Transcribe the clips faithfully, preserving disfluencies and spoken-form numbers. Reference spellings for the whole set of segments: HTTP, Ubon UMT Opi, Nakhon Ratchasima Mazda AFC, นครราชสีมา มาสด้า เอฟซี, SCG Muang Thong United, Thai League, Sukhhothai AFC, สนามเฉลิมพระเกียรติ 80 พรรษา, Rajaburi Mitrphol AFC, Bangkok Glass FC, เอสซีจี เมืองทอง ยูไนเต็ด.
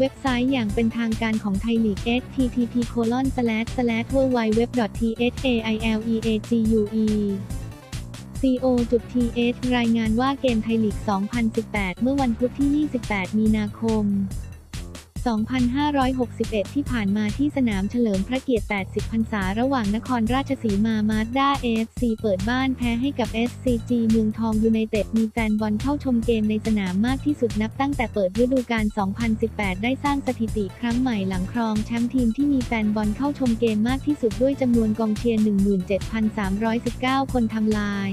เว็บไซต์อย่างเป็นทางการของไทยลีก เอช ที ที พี โคลอน สแลช สแลช ดับเบิลยู ดับเบิลยู ดับเบิลยู ดอท ไทยลีก ดอท โค ดอท ที เอช รายงานว่าเกมไทยลีก สองพันสิบแปด เมื่อวันพุธที่ ยี่สิบแปด มีนาคม สองพันห้าร้อยหกสิบเอ็ด ที่ผ่านมาที่สนามเฉลิมพระเกียรติ แปดสิบ พรรษาระหว่างนครราชสีมามาสด้า เอ เอฟ ซี เปิดบ้านแพ้ให้กับ เอส ซี จี เมืองทอง ยูไนเต็ด มีแฟนบอลเข้าชมเกมในสนามมากที่สุดนับตั้งแต่เปิดฤดูกาล สองพันสิบแปด ได้สร้างสถิติครั้งใหม่หลังครองแชมป์ทีมที่มีแฟนบอลเข้าชมเกมมากที่สุดด้วยจำนวนกองเชียร์ หนึ่งหมื่นเจ็ดพันสามร้อยสิบเก้า คนทำลาย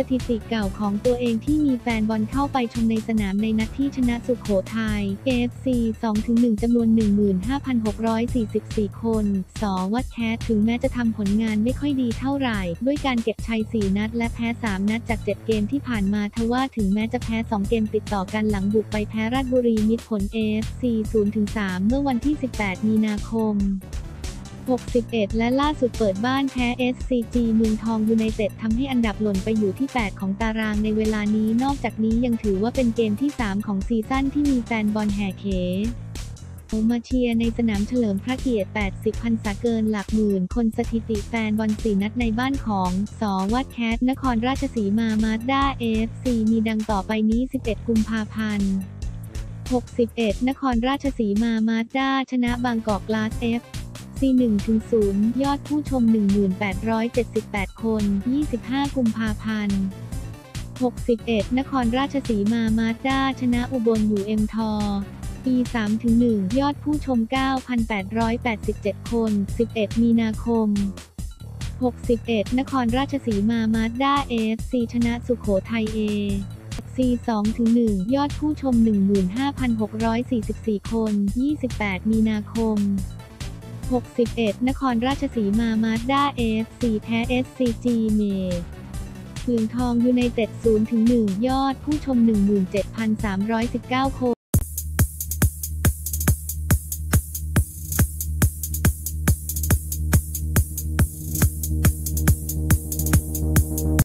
สถิติเก่าของตัวเองที่มีแฟนบอลเข้าไปชมในสนามในนัดที่ชนะสุโขทัย เอ เอฟ ซี สองต่อหนึ่ง จำนวน หนึ่งหมื่นห้าพันหกร้อยสี่สิบสี่ คน สวัชแคทถึงแม้จะทำผลงานไม่ค่อยดีเท่าไหร่ด้วยการเก็บชัย สี่ นัดและแพ้ สาม นัดจาก เจ็ด เกมที่ผ่านมาทว่าถึงแม้จะแพ้ สอง เกมติดต่อกันหลังบุกไปแพ้ราชบุรีมิตรผล เอ เอฟ ซี ศูนย์ต่อสาม เมื่อวันที่ สิบแปด มีนาคม หกสิบเอ็ด และล่าสุดเปิดบ้านแพ้ เอส ซี จี เมืองทอง ยูไนเต็ด ทำให้อันดับหล่นไปอยู่ที่ แปด ของตารางในเวลานี้นอกจากนี้ยังถือว่าเป็นเกมที่ สาม ของซีซั่นที่มีแฟนบอลแห่เขมาเชียร์ในสนามเฉลิมพระเกียรติ แปดสิบ พรรษาเกินหลักหมื่นคนสถิติแฟนบอล สี่ นัดในบ้านของสวัชแคทนครราชสีมามาสด้า เอ เอฟ ซี มีดังต่อไปนี้ สิบเอ็ด กุมภาพันธ์ หกสิบเอ็ด นครราชสีมามาสด้าชนะบางกอกกลาส เอฟซีหนึ่งต่อศูนย์ ยอดผู้ชม หนึ่งพันแปดร้อยเจ็ดสิบแปด คน ยี่สิบห้า กุมภาพันธ์ หกสิบเอ็ด นครราชสีมามาสด้าชนะอุบลยูเอ็มทอปี สามต่อหนึ่ง ยอดผู้ชม เก้าพันแปดร้อยแปดสิบเจ็ด คน สิบเอ็ด มีนาคม หกสิบเอ็ด นครราชสีมามาสด้า เอ เอฟ ซี ชนะสุโขทัย เอ เอฟ ซี สองต่อหนึ่ง ยอดผู้ชม หนึ่งหมื่นห้าพันหกร้อยสี่สิบสี่ คน ยี่สิบแปด มีนาคม หกสิบเอ็ด นครราชสีมามาสด้า เอ เอฟ ซี แพ้ เอส ซี จี เมเมืองทองยูไนเต็ด ศูนย์ต่อหนึ่ง ยอดผู้ชม หนึ่งหมื่นเจ็ดพันสามร้อยสิบเก้า คน